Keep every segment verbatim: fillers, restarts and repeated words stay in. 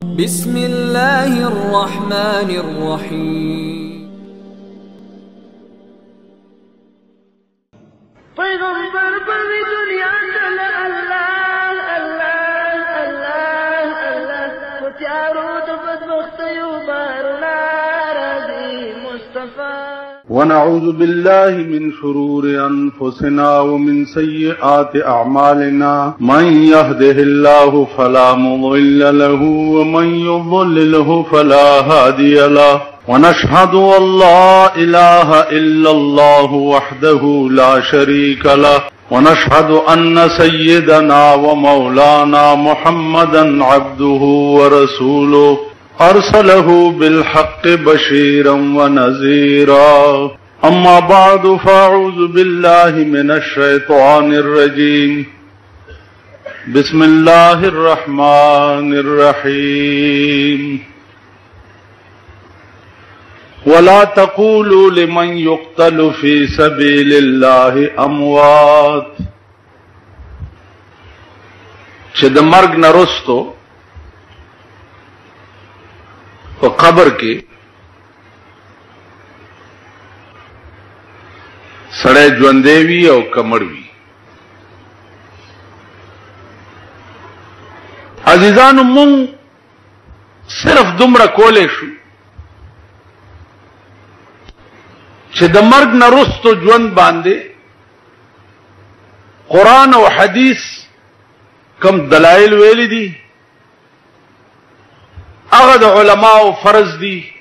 Bismillahirrahmanirrahim. Peygamber beni dünya dele Allah Allah Allah Allah kutyaru tufat muhtayu baruna razi Mustafa. ونعوذ بالله من شرور أنفسنا ومن سيئات أعمالنا من يهده الله فلا مضل له ومن يضلله فلا هادي له ونشهد أن لا إله إلا الله وحده لا شريك له ونشهد أن سيدنا ومولانا محمدا عبده ورسوله أرسله بالحق بشيرا ونذيرا أما بعد فأعوذ بالله من الشيطان الرجيم بسم الله الرحمن الرحيم ولا تقولوا لمن يقتل في سبيل الله أموات چه د مرګ نه رستو په قبر کې سړی ژوندې وي او کمړ وي. عزیزانو مونږ صرف دومره کولی شو چې د مرګ نه رستو ژوند باندې قرآن او حدیث کم دلایل ویلي دي هغه د علماو فرض دي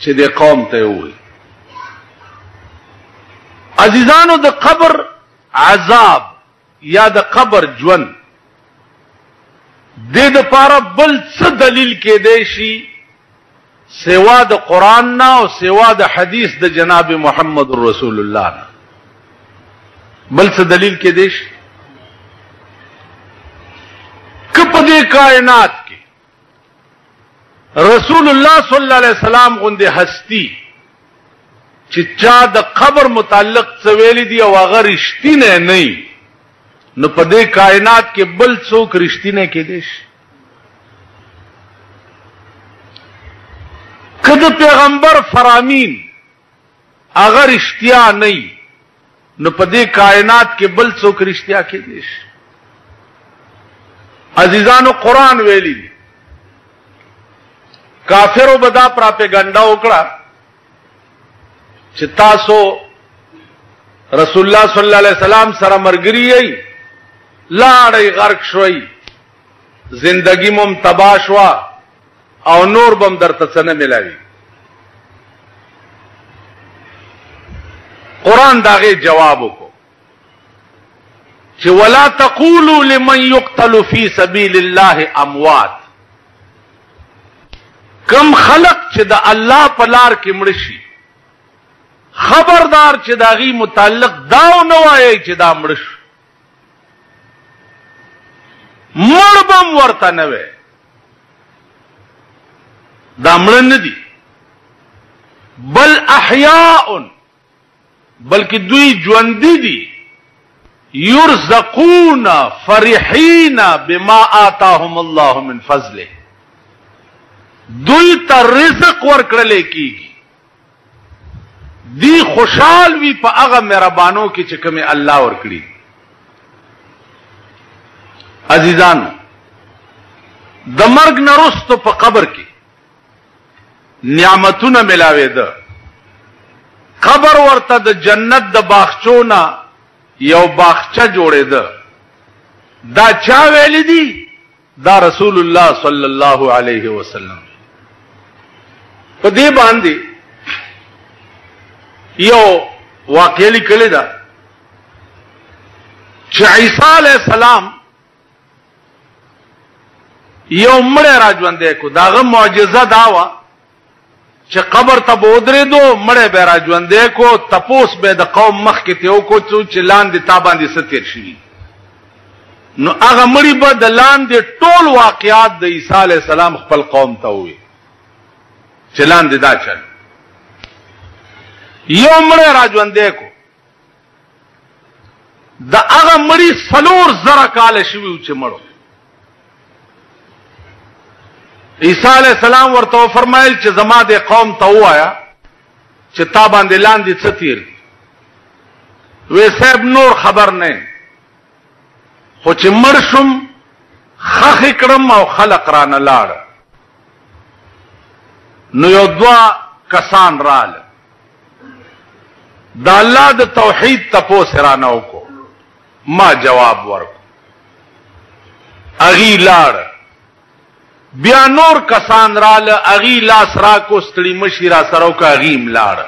چې د قوم ته وي. عزیزانو د قبر عذاب یا د قبر ژوند د د پاره بل څه دلیل کېدای شي سوا د قرآن نه او سوا د حدیث د جناب محمد رسول الله نه بل څه دلیل کېدای شي؟ که په دې کائنات رسول الله صلی الله علیه وسلم غوندې هستی چې چا د قبر متعلق څه ویلي دي او هغه رښتینی نه وي نو په دې کائنات کې بل څوک رښتینی کېدای شي؟ که د پیغمبر فرامین هغه رښتیا نه وي نو په دې کائنات کې بل څوک رښتیا کېدای شي؟ عزیزانو قرآن ویلي دي کافرو بدا پراپیګنډا وکړه چې تاسو رسول الله صلی الله علیه وسلم سره مرګري یې لاړې غرق شوي زندگی مم تباه شوه او نور بم درته څه نه ملاوي. قرآن د هغې جواب وکړو چې ولا تقولوا لمن یقتل فی سبیل الله اموات. کم خلق چې د الله په لار کې مړ شي خبردار چې د هغې متعلق دا نه وایي چې دا مړ شو. مړ به هم ورته نه وایي دا مړه نه دي بل احیاء بلکې دوی ژوندي دي یرزقون فرحین بما آتاهم الله من فضله. دوی ته رزق ورکړل کیږي دی خوشحال وي په هغه مهربانو کې چې کومه الله ورکړي. عزیزانو د مرګ نه رستو په قبر کې نعمتونه ملاوېده. قبر ورته د جنت د باغچونه یو باغچه جوړېده. دا چا ویلي دي؟ دا رسول الله صلی الله علیه وسلم. په دې باندې یو واقعه لیکلې ده چې عیسی علیه السلام یو مړی را ژوندې کو. د هغه معجزه دا وه چې قبر ته به ودرېدو مړی به یې را ژوندې کو تپوس به د قوم مخکې ته وکړو چې لاندې تا باندې څه تېر شوي. نو هغه مړی به د لاندې ټول واقعات د عیسی علیه السلام خپل قوم ته ووي چې لاندې دا چل. یو مړی را ژوندی کو د هغه مړی څلور زره کاله شوي و چې مړو. عیسی علیہ السلام ورته فرمایل چې زما د قوم ته وایا چې تا باندې لاندې څه تیر وې صاحب نور خبر نه خو چې مرشم خخ کړم او خلق را نه لاړ نو یو دوا کسان رال د الله د توحید تپوس را نه وکړو ما جواب ورکړ اغي لاړ بیا نور کسان رال اغي لاس را کو ستړي مشي را سره کا غیم لاړ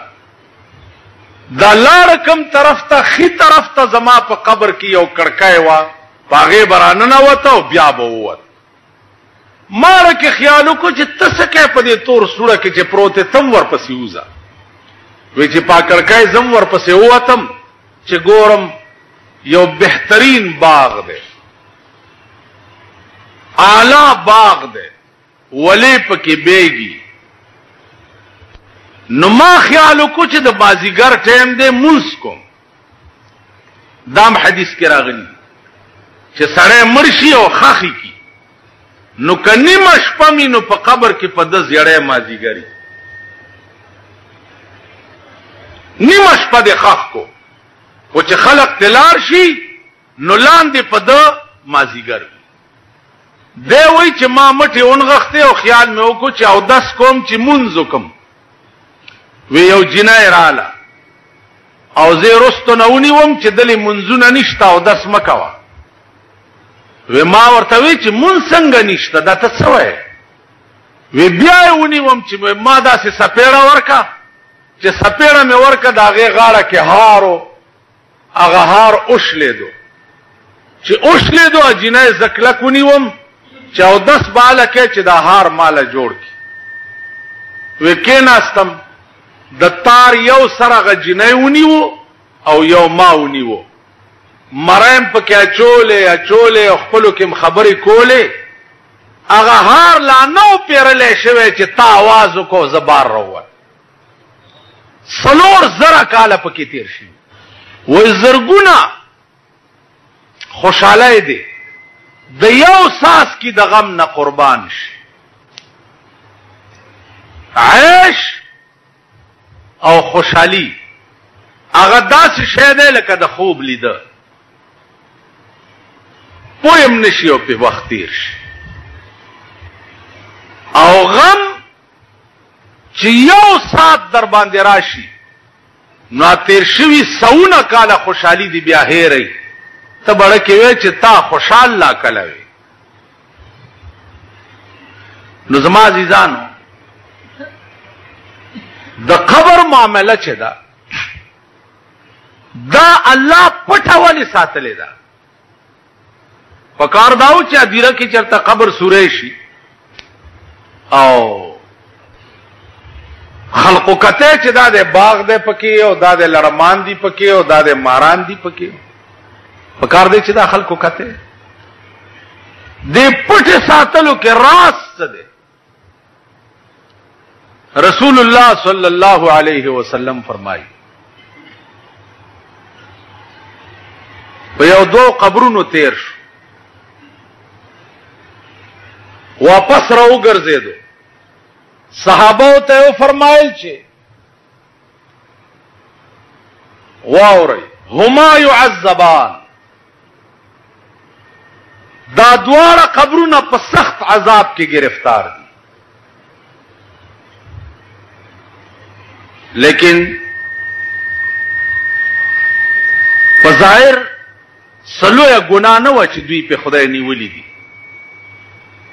دا لاړ کم طرف ته خي طرف ته زما په قبر کې یو کڑکای وا باغې بران نه وته بیا بووت مار کې خیالو کو چې تسکه په دې تور سوره کې چې پروت تم ور پسې وزا وی چې پا کڑکای زم ور پسې ووتم چې ګورم یو بهترین باغ دی اعلی باغ دی ولی پکې بیگی نو ما خیالو کو چې د بازیګر ټیم دی مونس کوم دام حدیث کې راغلی چې سړی مرشي او خاخي کی نو کني مشپمی نو په قبر کې په د زړې مازیګری نیمش په د خاخ کو او چې خلق تلار شي نو لاندې په د مازیګری دی وی چې ما مټي اونغخته او خیال مې وکړو چې او داس کوم چې مونږ وکم وی یو جنای رااله او زه رستو نه ونیوم چې دلی منځونه نشته او داس مکوا وی ما ورته وی چې مونږ څنګه نشته دا ته څه وای وی بیا ونیوم چې ما داسې سپېړه ورکا چې سپېړه مې ورکا دا غي غاړه کې هارو هغه هار اوښلې دو چې اوښلې دو جنای زکلا کو نیوم چودس بالا کې چې دا هار مال جوړ کی وکیناستم د تار یو سره غجنې ونیو او یو ما ونیو مریم پکې چولې اچولې خپل کوم خبرې کولې هغه هار لا نو پیرلې شوی چې تا आवाज کو زبار روه سلور زره کال پکې تیر شي وې زرګونه خوشاله دي د یو ساس کی د غم نه قربان شي عیش او خوشحالی هغه داسې شی دی لکه د خوب لیده پوه هم نه شي او پې وخت تیر شي او غم چې یو ساعت در باندې راشي نو تیر شوي سوونه کاله خوشحالي دی بیا هیرئ ته بڑا کې وی چې تا خوشحال لا کلوي نو زما عزیزان د قبر معاملې چې دا دا الله پټولې ساتلې دا پکار داو چې ادیره کې چرته قبر سورې شي او خلقو کته چې دا د باغ دې پکې او دا د لړمان دی پکې او دا د ماران دی پکې پکار دی چې دا خلکو کته دې پټه ساتلو کې راز څه دی رسول الله صلی الله علیه وسلم فرمایي په یو دوه قبرونو تیر شو واپس راو ګرځېدو صحابه ته فرمایل چې واوري هما يعذبان دا دواړه قبرونه په سخت عذاب کې گرفتار دي لیکن په ظاهر سلوه ګناه نه و چې دوی په خدای نیولې دي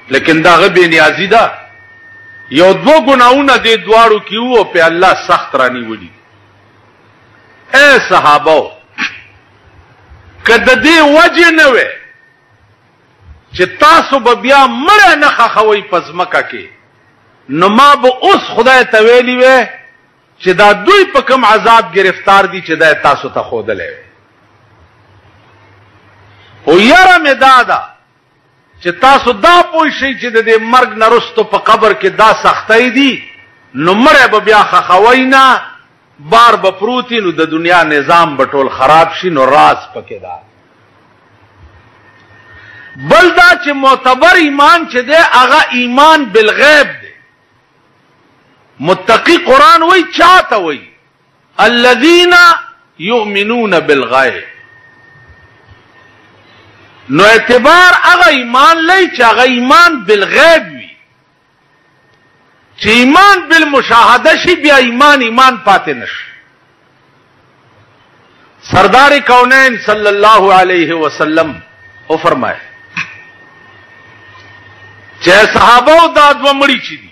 لیکن دا غبې نیازی ده یو دوه ګناونه دي دواړو کې وو په الله سخت را نیولې اے صحابه کده دې وجه نه و چې تاسو به بیا مړ نه خخوي پزمکه کې نو ما به اوس خدای ته ویلی و چې دا دوی په کوم عذاب گرفتار دي چې دا تاسو ته خودلې او یاره مې دادا چې تاسو دا پوه شئ چې د دې مرګ نه رستو په قبر کې دا سختۍ دي نو مړ به بیا خخوي نه بار به پروتین نو د دنیا نظام به ټول خراب شي نو راز پکې دا بل دا چې معتبر ایمان چې ده هغه ایمان بالغیب ده. متقی قرآن وی چاته وی الذین یؤمنون بالغیب. نو اعتبار هغه ایمان لای چې هغه ایمان بالغیب وی. چې ایمان بالمشاهده شي بیا ایمان ایمان پاتې نشي. سردار کونین صلی اللہ علیہ وسلم او فرمائے چه صحابہ و داد و مڑی چی دی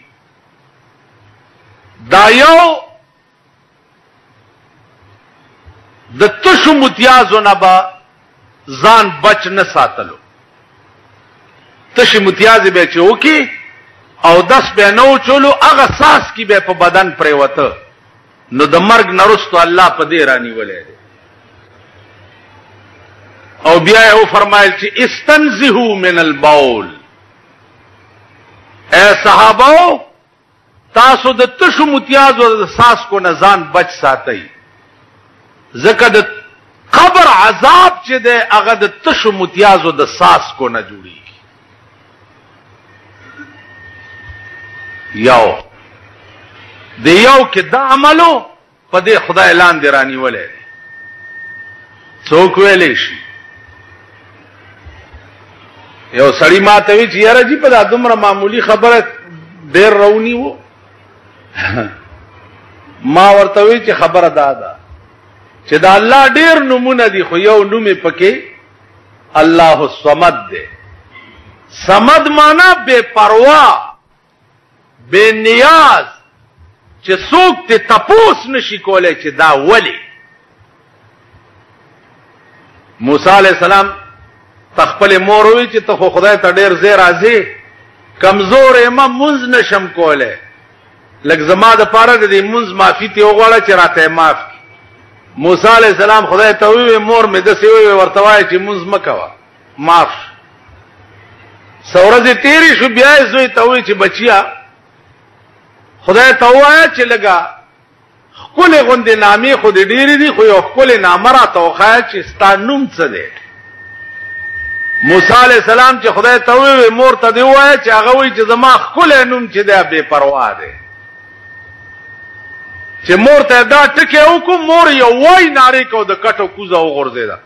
دا یو د تشو متیازو نبا زان بچ نساتلو تشو متیازی بے چیو کی او دس بے نو چولو اغا ساس کی بے پا بدن پریوتا نو دا مرگ نرستو اللہ پا دیرانی ولی دی. او بیا یې فرمایل چې استنزهو من البول، اے صحابو تاسو د تشو متیاز او د ساس کو نزان بچ ساتئ، ځکه د قبر عذاب چې دی هغه د تشو متیاز او د ساس کو نه جوړیږي. یو د یو کې دا عملو په دې خدای اعلان دی رانی ولې څوک ویلی شي. یو سړی ما ته وی چې یاره جی په دا دومره معمولی خبره ډیر رونی وو. ما ورته وی چې خبره دا ده چې دا الله ډیر نمونه دي، خو یو نوم پکې الله الصمد ده. صمد معنا بے پروا، بے نیاز، چې څوک ته تپوس نشي کولای چې دا ولی. موسی علیہ السلام تخپل مور وی چې ته خدای ته ډیر زی راضی، کمزور امام منز نشم کوله، لکه زما د پاره دې منز معافی ته وغواړه چې راته معاف کی. موسی علی السلام خدای ته وی مور مې د سی وی ورتوای چې منز مکوا معاف. سورځ تیری شو بیا زوی ته وی چې بچیا خدای ته وایا چې لگا خپل غوند نامې خو دې ډیری دي، خو یو خپل نامرا توخای چې ستانوم څه دی. موسی علیہ السلام چې خدای ته وی مور ته دی وای چې هغه وی چې زما خپل نوم چې دی بے پروا دی. چې مور ته دا ټکی وکړ، مور یو وای ناری کو د کټو کوزه وغورځیدا.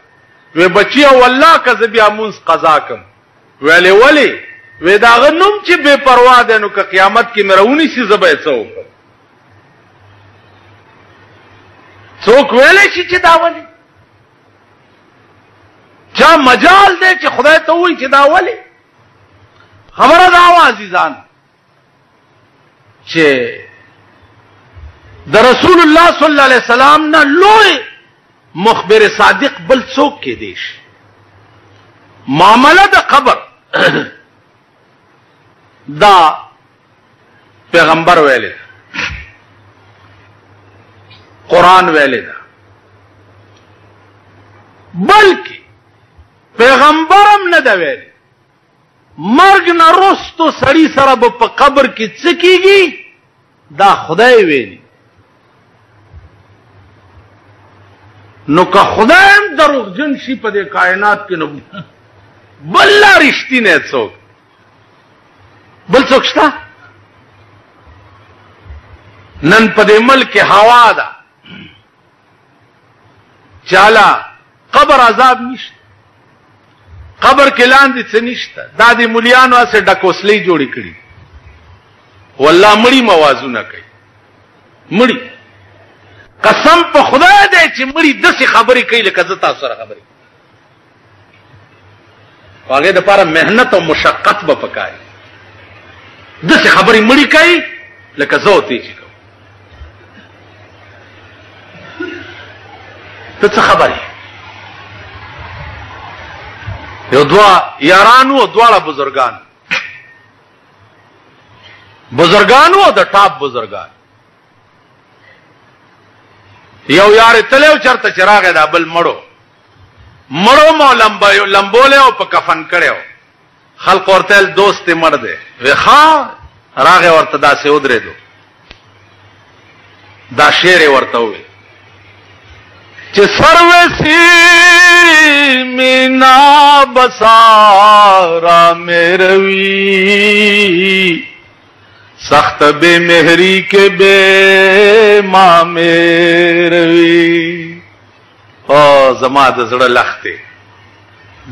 وی بچیا والله کز بیا مونږ قضا کوم. ویلی ولی وی دا غنوم چې بے پروا دی، نو که قیامت کې مرونی سي زبې څو. څوک ویلی شي چې دا ونی چا مجال دے چې خدای ته وایي چې دا ولی. خبره دا وا عزیزان چې د رسول الله صلی الله علیه وسلم نه لوی مخبر صادق بل څوک کې دی شي. معاملہ د قبر دا پیغمبر ویلی دا، قرآن ویلی دا، بلکې پیغمبرم نه دا ویل مرګ نه رستو سړی سره په قبر کې څه کیږي دا خدای ویلی. نو که خدای هم دروغجن شي په دې کائنات کې، نو بل لا رښتینی څوک بل څوک شته؟ نن په دې ملک کې هوا ده، چاله قبر عذاب نشته، قبر کې لاندې څه نشته. دا د مليانو اسه ډکوسلې جوړې کړې، والله مړی موازونه کوي. مړی قسم په خدای دې چې مړی داسې خبرې کوي لکه زه تاسو سره خبرې. هغه د پاره مهنت او مشقت به پکای، داسې خبرې مړی کوي لکه زه وتی چې کوم. ته څه خبرې؟ یو دوا یارانو او دواړه بزرگان بزرگانو او د ټاپ بزرگان. یو یار تلو چرته چراغ دا بل مړو مړو مو لمبایو لمبوله او په کفن کړو. خلق ورته دوست مړ دی وخا راغه ورته دا سه ودره دو دا شیر ورته وي ce sarvesi mina basara meravi sakht be mehri ke be ma meravi. O zama da zada lakhte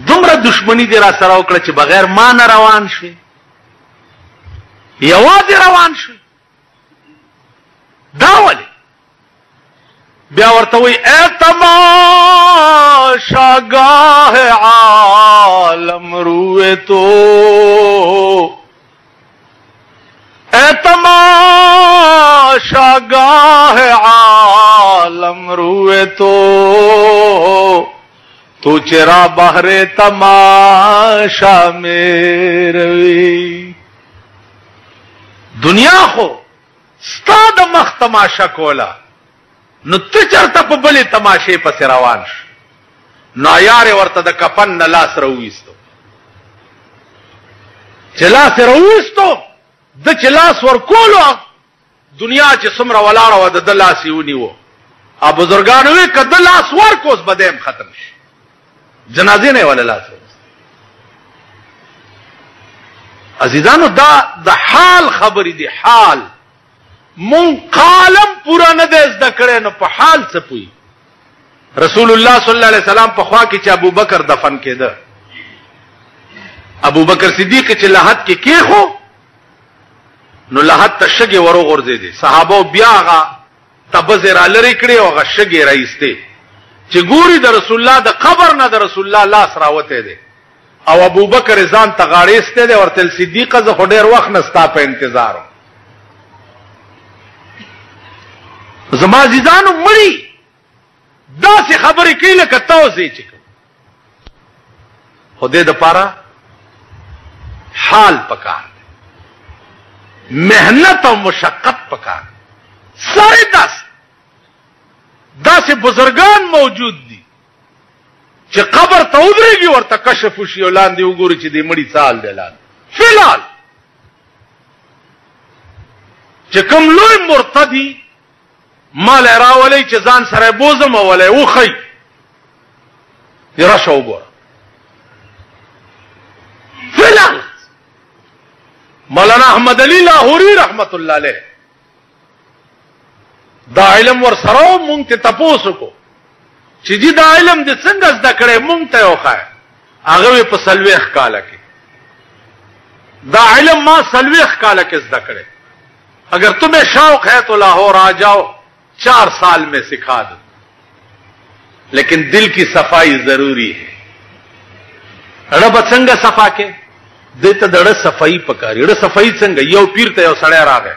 dumra dushmani de ra sara ukla che bagher ma na rawan shwe yawazi rawan shwe. دا ولی بیا ورتوی اے تماشاگاہ عالم روئے تو اے تماشاگاہ عالم روئے تو تو چرا بحر تماشا میں روی. دنیا ہو ستا د مخ تماشا کولا نو ته چرته په بلې تماشې پسې روان شو. نایار ورته د کفن نه لاس راویستو، چې لاس یې راویستو د چې لاس ورکولو دنیا چې څومره ولاړه وه د ده لاس یې ونیو. او بزرګانو وی که ده لاس ورکړو اوس به دی هم ختم شي. جنازې نه یې وله لاس راویست. عزیزانو دا د حال خبرې دي. حال مون قالم پورا نه دې زده کړې نو په حال څه پوي. رسول الله صلی الله علیه وسلم په خوا کې چې ابو بکر دفن کېده، ابو بکر صدیق چې لحد کې کېخو نو لحد ته شګې ورو غورځېدې. صحابه بیا هغه تبزې را لرې کړې او هغه شګې را ایستې چې ګوري د رسول الله د قبر نه د رسول الله لاس راوتی دی او ابو بکر ځان ته غاړې ایستی دی. ورته صدیقه زه خو ډېر وخت نه ستا په انتظار وم. زما عزیزانو مړی داسې خبرې کوي لکه توځې چې کوم. خو دې دپاره حال پکار دی، محنت او مشقت پکار دی. سارې داسې داسې بزرګان موجود دي چې قبر ته ودرېږي ورته کشف وشي او لاندې وګوري چې دې مړي څه حال دی لاندې. فلحال چې کوم لوی مرتدي مال راولی چې ځان سره بوزم ولی وخی یراشه وګوره. فلحال مولانا احمد علی لاهوري رحمت الله علیه دا علم ور سره مونږ ته تپوس وکړو چې جی دا علم دې څنګه زده کړی مونږ ته یې وښایه. هغه یې په څلوېښت کاله کې دا علم ما څلوېښت کاله کې زده کړی. اگر تمہیں شوق ہے تو لاہور آ جاؤ، چار سال میں سکھا دو. لیکن دل کی صفائی ضروری ہے. رب سنگ صفا کے دیتا دڑ صفائی پکاری رڑ صفائی سنگ یو پیر ته یو سړی راغی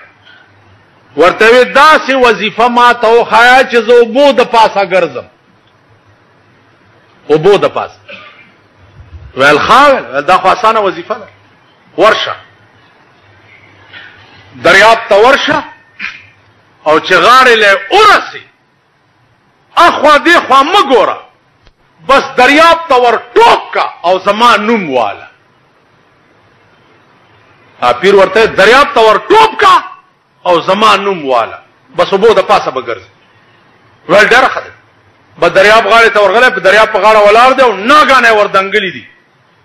ورته وی دا سی وظیفه ما ته وخایا چې زه اوبو د پاسه ګرځم. اوبو د پاسه ویل ښه دا خو اسانه وظیفه ده. ورشه دریاب ته ورشه او چې غاړې له اورسي اخوا دې خوا مګوره، بس دریاب ته ور ټوک کا او زما نوم والا. ا پیر ورته دریاب ته ور ټوک کا او زما نوم والا، بس وبو د پاسه بګرځي. ول ډېر خدای به دریاب غاړې ته ورغله په دریاب په غاړه ولاړ دی او ناګانه ور دنګلې دي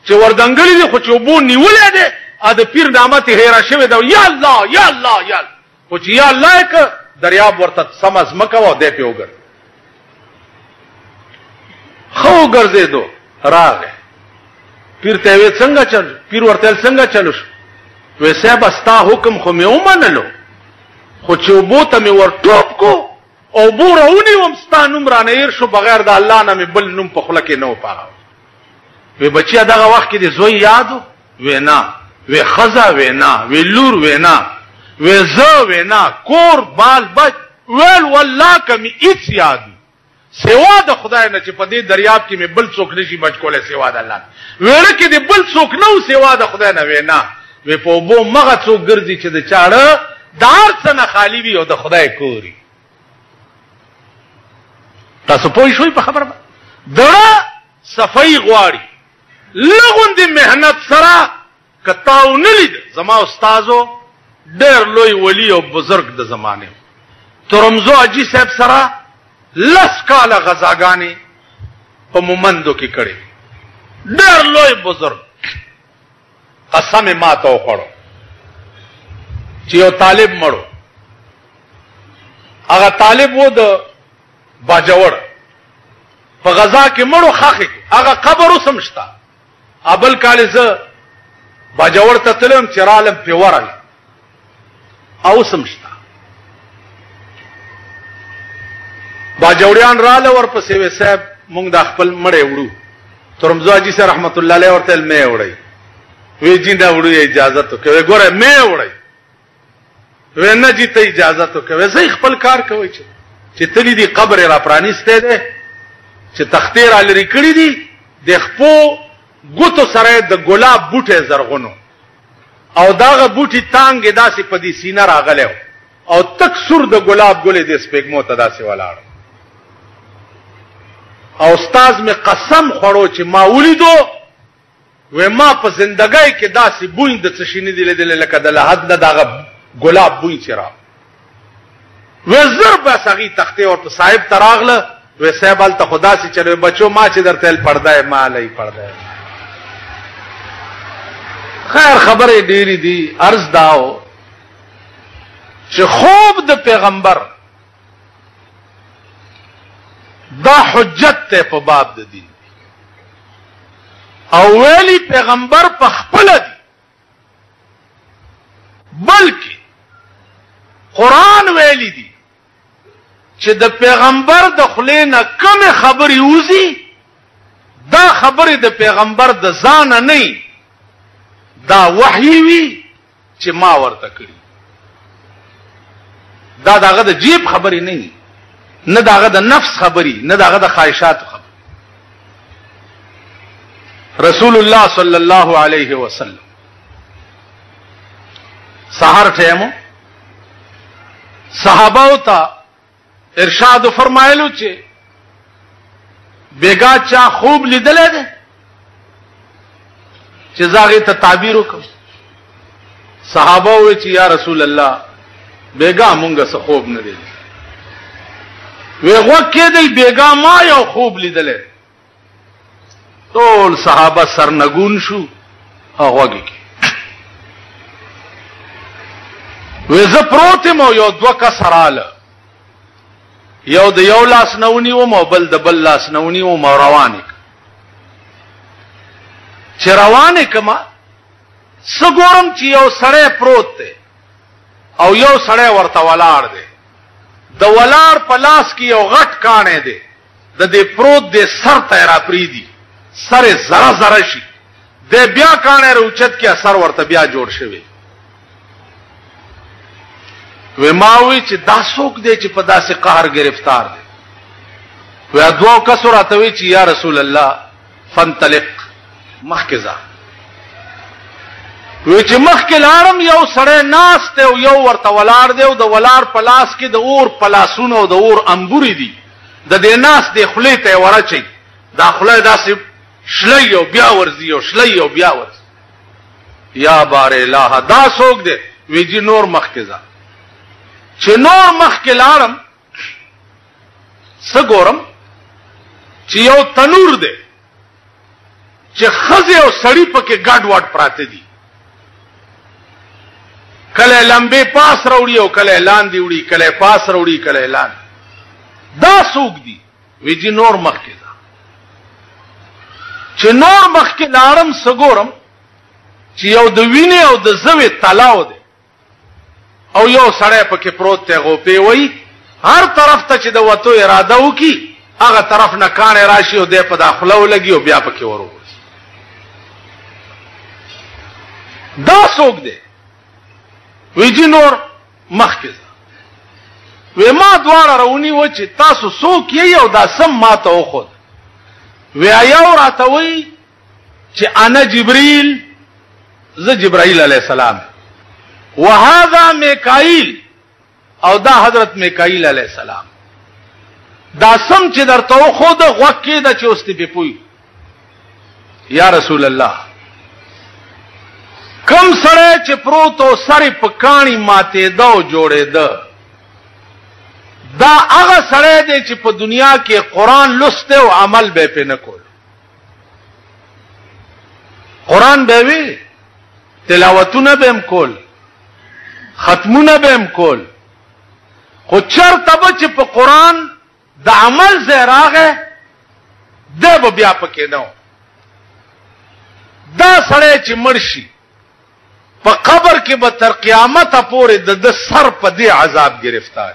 چې ور دنګلې دي خو چې وبو نیولې دي ا د پیر نامه ته هېره شوې ده. یا الله یا الله یا الله خو چې یا الله که دریاب ورته سم از مکه و دی په وګر خو ګرځې دو راغې پیر ته وې څنګه چل پیر ورته څنګه چلو وې صاحب استا حکم خو مې ومنلو خو چې وبو ته مې ور ټوپ کو او بو راونی وم ستا نوم رانه ایر شو بغیر د الله نه مې بل نوم په خوله کې نه و پاغه. وې بچیا دغه وخت کې دې زوی یادو وې نه وې خزا وې نه وې لور وې نه ویزو وینا کور بال بچ ویل والله کمی ایچ یادی سوا د خدای نه چې په دې دریاب کې مې بل څوک نشي بچ کولی سوا د الله. ویړه کې دې بل څوک نه و سوا د خدای نه. وینا وی په اوبو مغه څوک ګرځي چې د چاړه د هر څه نه خالي وي او د خدای کوري. تاسو پوه شوئ په خبره باندې. دړه صفائی غواړي لغوندې محنت سره. که تا ونه لید زما استادو ډېر لوی ولی او بزرګ د زمانه ترمزو اجي صاحب سره لس کاله غزاګانی په مومندو کې کړي. ډېر لوی بزرګ قسم ما ته وخوړو چې یو طالب مړو. هغه طالب و د باجوړ په غزا کې مړو خاخې. هغه قبر اوسم شته. ابل کاله زه باجوړ ته تلم چې رالم په ورل او سمشته. باجوړیان رااله ورپسې وې صاحب مونږ د خپل مړې وړو. ترمذی حاجی سره رحمت الله علیه ورته مې وړي وې جیندا وړو اجازه ته کوي. ګوره مې وړي وې نه جته اجازه ته کوي. زه خپل کار کوي چې چې تلې دي قبر را پرانیسته ده چې تختیر لري کړی دي د خپل ګوتو سره د ګلاب بوټي زرغونو او داغه بوټي تانګې داسې په دې سینه راغلو او تک سر د ګلاب ګلې د سپېګمو ته داسې ولاړ. او استاد می قسم خورو چې ما ولیدو و ما په زندګۍ کې داسې بوین د تشینې دی لیدل لکه د لحد نه داغه ګلاب بوین چې را وزر په سغي تختې او صاحب تراغله و صاحب ال ته خدا سي چلو بچو ما چې درته پرده ما لای پرده خیر خبره ډېری دي. عرض داو چې خوب د پیغمبر دا حجت ته په باب د دي او ویلي پیغمبر په خپل دي بلکې قران ویلي دي چې د پیغمبر د خلې نه کوم خبري وزي دا خبره د پیغمبر د ځانه نه دا وحی وی چې ما ورته کړی. دا داغه د جیب خبرې نه نه داغه د نفس خبرې نه داغه د خواهشات خبرې. رسول الله صلی الله علیه وسلم سحر ټیمو صحابه او ته ارشاد فرمایلو چې بیگا چا خوب لیدل ده چې زاغه ته تعبیر وکم. صحابه وې چې یا رسول الله بیگا مونږه څه خوب نه دی. وې غوکه دی بیگا ما یو خوب لیدل. ټول صحابه سرنګون شو هغه وګي. وې زه پروت مو یو دوه کسراله یو د یو لاس نونی و مو بل د بل لاس نونی و مو روانه چې روانه کما سګورم چې یو سړی پروت دی او یو سړی ورته ولاړ دی. د ولاړ په لاس کې یو غټ کانه دی. د دې پروت دی سر ته را پری دی سر زره زره شي. د بیا کانه روچت کې اثر ورته بیا جوړ شوی. وماوي چې داسوک دی چې په داسې قهر گرفتار دی. و دوه کس راته وی چې یا رسول الله فنطلق مخکزا. وی چې مخکې لاړم یو سړی ناس دی او یو ورته ولاړ دی او د ولاړ په لاس کې د اور پلاسونه او د اور انبوري دي. د دې ناس د خولې ته ورچي دا خولې داسې شلې او بیا ورځي او شلې او بیا ورځي. یا بار الهه دا څوک دی؟ وی چې نور مخکزا. چې نور مخکې لاړم سګورم چې یو تنور دی چې خزه او سړی پکې ګډ واټ پراته دي. کله لمبه پاس راوړي او کله لاندې وړي کله پاس راوړي کله لاندې. دا سوق دي. وی جی نور مخکې دا چې نور مخکې لارم سګورم چې یو د وینې او د زوی تلاو دي او یو سړی پکې پروت دی. غوپې وای هر طرف ته چې د وته اراده وکي هغه طرف نه کانه راشي او د په داخله ولګي او بیا پکې ورو. دا سوک دی. وی جی نور مخکې وی ما دواړه راونی و چې تاسو سوک یې او دا سم ما ته وخود. وی یو راته وی چې انا جبرئیل زه جبرائیل علیه السلام و هاذا میکائیل او دا حضرت میکائیل علیه السلام. دا سم چې درته وخود غوکه دا چې اوس دې پوی یا رسول الله کم سره چې پروتو سره په کانی ماته دا جوړې ده دا هغه سره دی چې په دنیا کې قرآن لسته او عمل به پې نه کول. قرآن به وی تلاوتونه به هم کول، ختمونه به هم کول، خو چرته به چې په قرآن د عمل ځای راغی دی به بیا پکې نه و. دا سړی چې مړ شي په قبر کې به تر قیامته پورې د ده سر په دې عذاب گرفتار.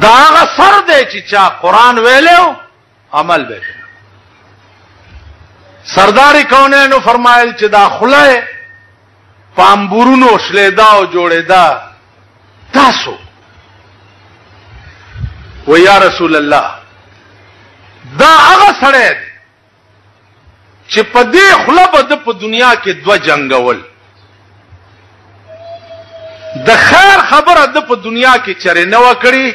دا هغه سر دی چې چا قرآن ویلی و عمل به کړی. سردار کونینو فرمایل چې دا خله په انبورونو شلیدا او جوړیدا تاسو و یا رسول الله دا هغه سره چې په دې خله بده په دنیا کې دو جنگول. د خیر خبره د په دنیا کې چرې نه وکړي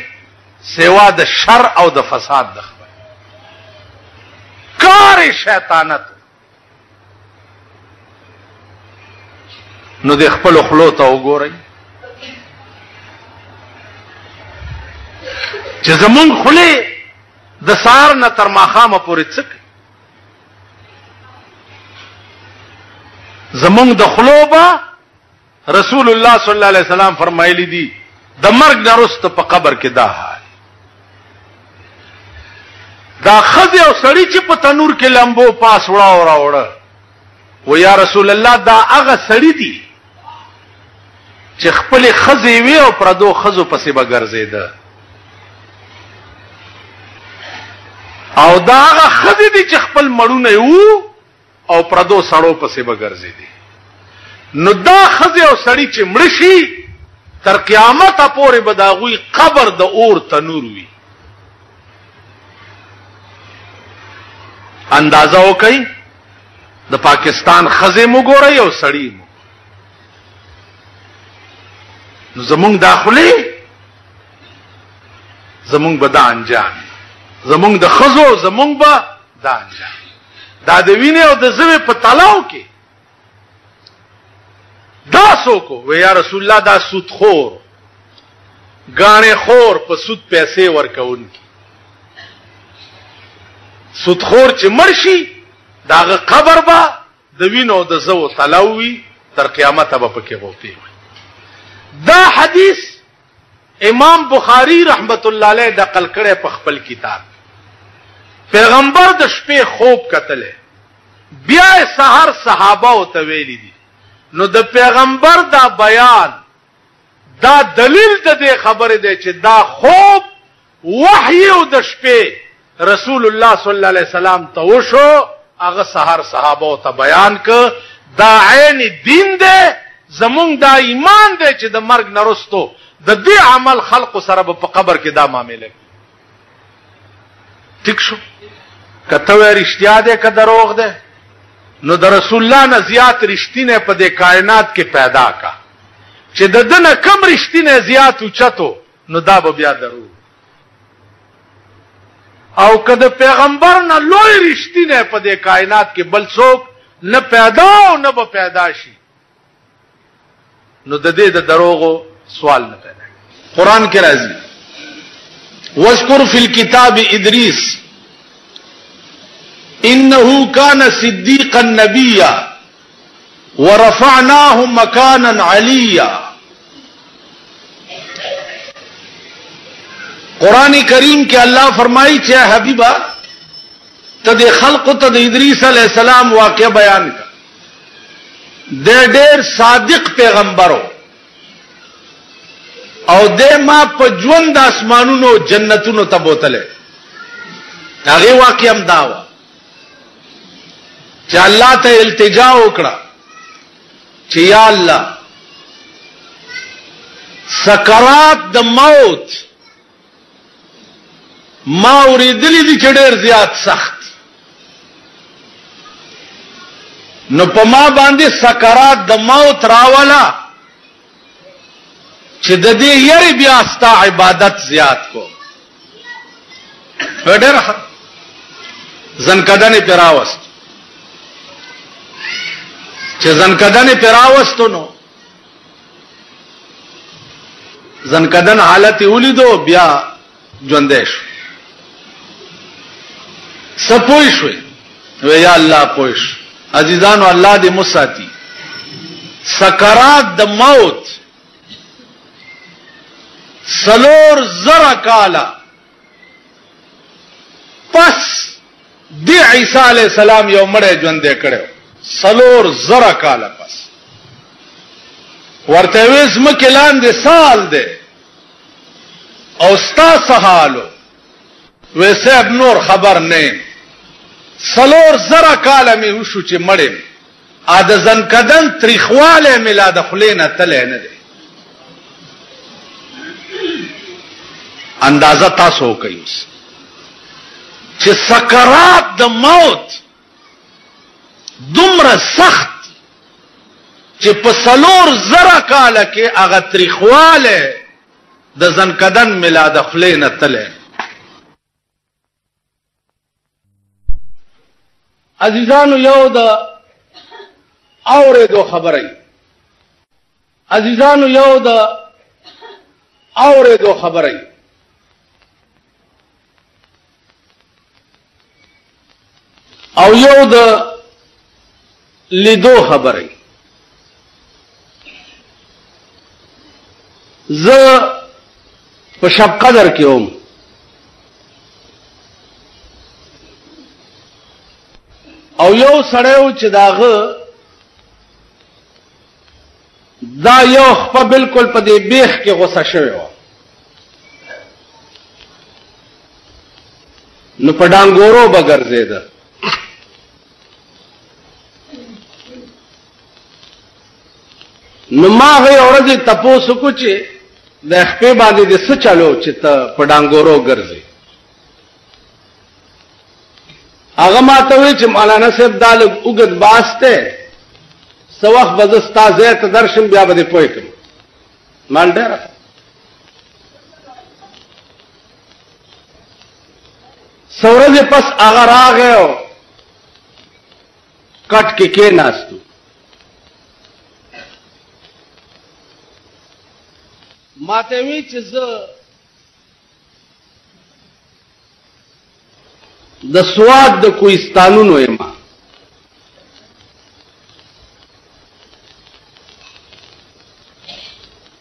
سوا د شر او د فساد د خبره کار شیطانت. نو د خپل خلو ته وګورئ چې زمون خلې د سار نه تر ماخامه پورې څک زمون د خلوبه. رسول الله صلی الله علیه وسلم فرمایلی دي د مرګ نه وروسته په قبر کې دا حال دا خزه او سړی چې په تنور کې لمبو پاس وړا وړا و یا رسول الله دا هغه سړی دی چې خپل خزه وی او پردو خزو پسې به ګرځیده، او دا هغه خزه دی چې خپل مړونه وو او پردو سړو پسې به ګرځیده. نو دا خزه او سړی چې مړ شي تر قیامت پورې به دا غوي قبر د اور تنور وي. اندازه وکړئ د پاکستان خزه مو ګورئ او سړی مو. نو زمونږ داخلي زمونږ به دا انجام، زمونږ د خزو زمونږ به دا انجام دا د وینې او د زوی په تلاو کې. دا سوکو و یا رسول الله دا سود خور غانه خور په سود پیسې ورکون کی. سود خور چې مرشي داغه قبر با د وینو د زو تلوي تر قیامت به پکې غوتی. دا حدیث امام بخاری رحمت الله علیه نقل کړی په خپل کتاب. پیغمبر د شپې خوب کتل بیا سحر صحابه او تویل دي. نو د پیغمبر دا بیان دا دلیل د دې خبره ده چې دا خوب وحی او د شپې رسول الله صلی الله علیه وسلم ته وشو، هغه سحر صحابه ته بیان ک. دا عین دین ده زمونږ، دا ایمان ده چې د مرګ نه وروسته د دې عمل خلق سره په قبر کې دا معاملې ټیک شو. کته وې رښتیا ده که دروغ ده؟ نو در رسول الله نه زیات رښتینه په دې کائنات کې پیدا کا چې د دنه کم رښتینه زیات اوچتو نو دا به بیا درو. او کده پیغمبر نه لوی رښتینه په دې کائنات کې بل څوک نه پیدا او نه به پیدا شي، نو د دې د دروغو سوال نه پیدا. قرآن کې راځي واذکر فی الكتاب ادریس انه كان صديقا نبيا ورفعناه مكانا عليا. قرآن کریم کے اللہ فرمائی چاہے حبیبہ تد خلق تد ادریس علیہ السلام واقعہ بیان کا دے دیر صادق پیغمبرو او دے ما پجوند آسمانونو جنتونو تبوتلے اگے واقعہ ہم دعوی چې الله ته التجا وکړه چې یا الله سکرات د موت ما اوریدلی دي چې ډېر زیات سخت، نو په ما باندې سکرات د موت راولا چې د دې یری بیا ستا عبادت زیات کو. ډېر ځنکدنې پر راوست چې ځنکدنې پیراوستو، نو زنکدن حالت اولی دو بیا جوندیش سب پویش وی وی یا اللہ پویش. عزیزانو اللہ دی مساتی سکرات د موت سلور زر کالا پس دی عیسیٰ علیہ السلام یو مڑے جوندے کڑے سلور زر کالا پس ورتویز مکلان دے سال دے او ستا سحالو ویسے اب نور خبر نیم سلور زر کالا می وشو چی مڑے می آده زنکدن تریخواله ملا دخلینا تلی نده اندازه تاسو کئیوس چه سکرات د موت دومره سخت چه په سلور زره کاله کې هغه تریخواله د زنکدن ملا دخلینا تلی. عزیزانو یو د اوریدو خبرې عزیزانو یو د اوریدو خبرې او یو د لیدو خبرې. ز په شب قدر کې اوم او یو سړیو چې داغه دا یو خپه بالکل په دې بیخ کې غوسه شوی و نو په ډانګورو به ګرځېده. نو ما هغې ورځې تپوس وکړو چې د خپې باندې دې څه چلو چې ته په ډانګورو ګرځې. هغه ما ته وویل چې مولانا صاحب دا لږ اوږد باس دی سو وخت به زه ستا ځای ته درشم بیا به دې پوه کړم. مال ډېره څه ورځې پس هغه راغی او کټ کې کېناستو. ما ته وی چې زه د سواد د کوهستانونو یم.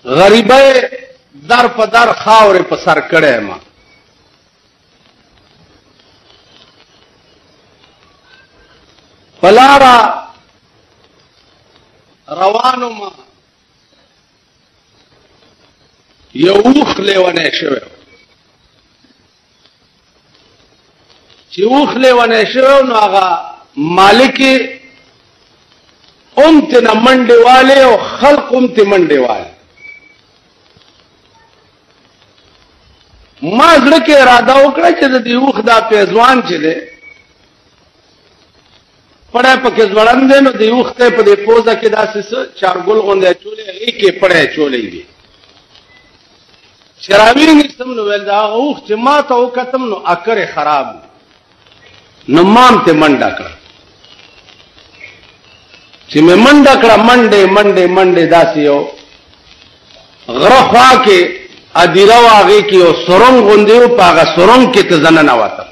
غریبه در په در خاورې په سر کړې ما پلارا روانو ما یو اوخ لیونه شوی چې اوخ لیونه شوی نو هغه مالک هم تنه منډې والې او خلق هم تې منډې والې. ما زړه کې اراده وکړه چې د دې اوخ دا پیزوان چې دی پړی پکې ځوړند دی نو د اوخ ته په دې پوزه کې داسې څه چارګل غوندې اچولې هغې کې پړی اچولی دي چې راویېستم. نو ویل د هغه اوخ چې ما ته وکتم نو اکرې خراب نو ما هم ترې منډه کړه چې مې منډه کړه منډې منډې منډې داسې یو غره خوا کې ادیره واغې کې یو سرنګ غوندې و په هغه سرنګ کې ته زه ننوتم